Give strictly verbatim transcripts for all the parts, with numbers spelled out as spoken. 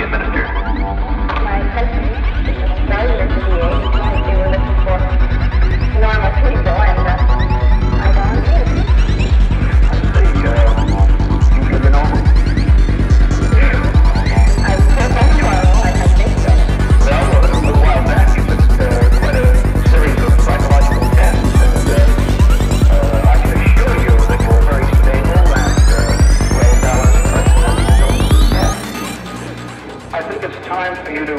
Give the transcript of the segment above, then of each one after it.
be administered. My intention is to study the D A because they were looking for normal people, and uh, I don't think. They, uh, you should be normal. I think I'm normal, like I think so. Well, a little while back, you took uh, quite a series of psychological tests, and uh, uh, I can assure you that you're a very stable and uh, well-balanced person. I think it's time for you to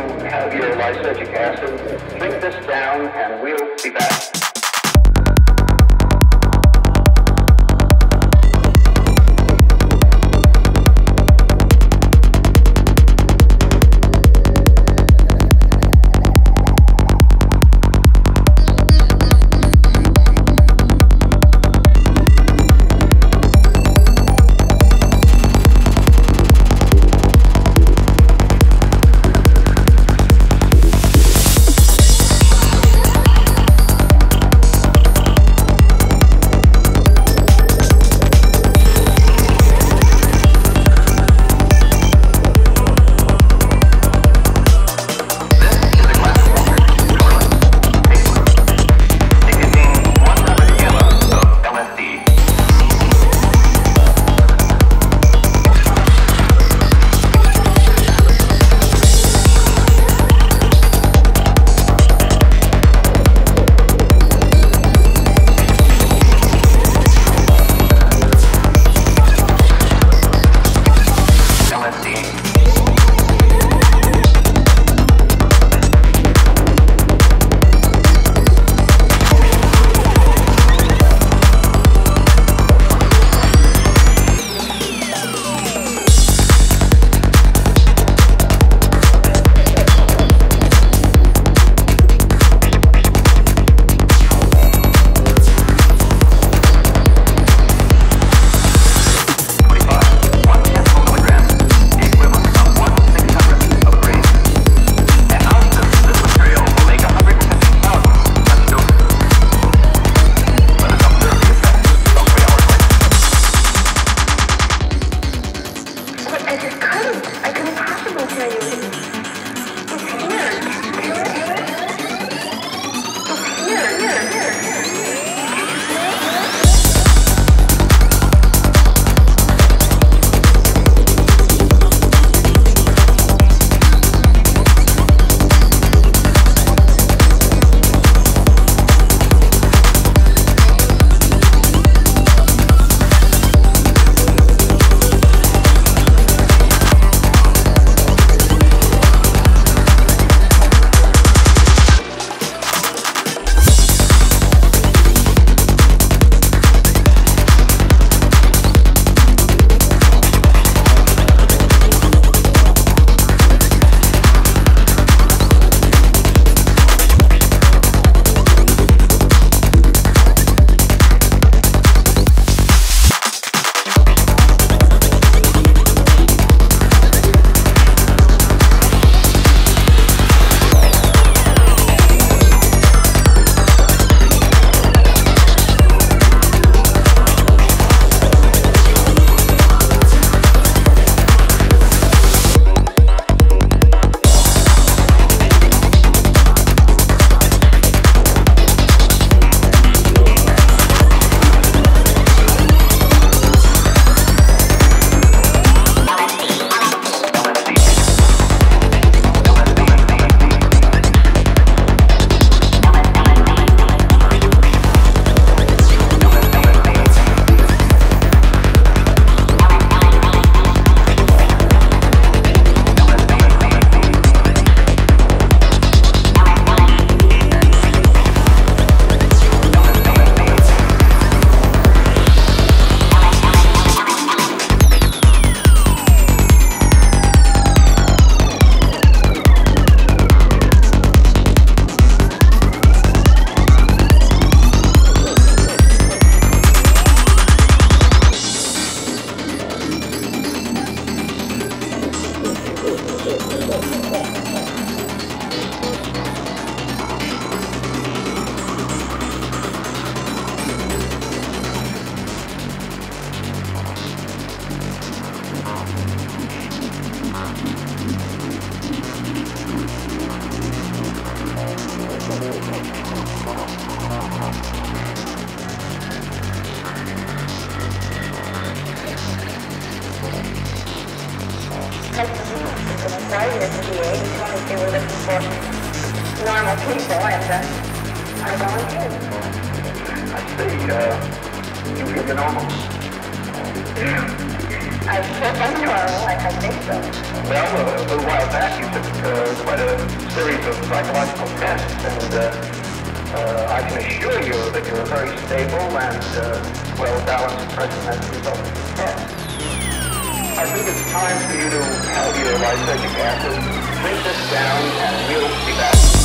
started at the V A because they were looking for normal people, and uh, I volunteered. I see, uh, you were normal. I think I'm normal, I, I think so. Well, uh, a little while back you took uh, quite a series of psychological tests, and uh, uh, I can assure you that you're a very stable and uh, well-balanced person as a result of the test. I think it's time for you to have your lysergic acid, drink this down, and we'll be back.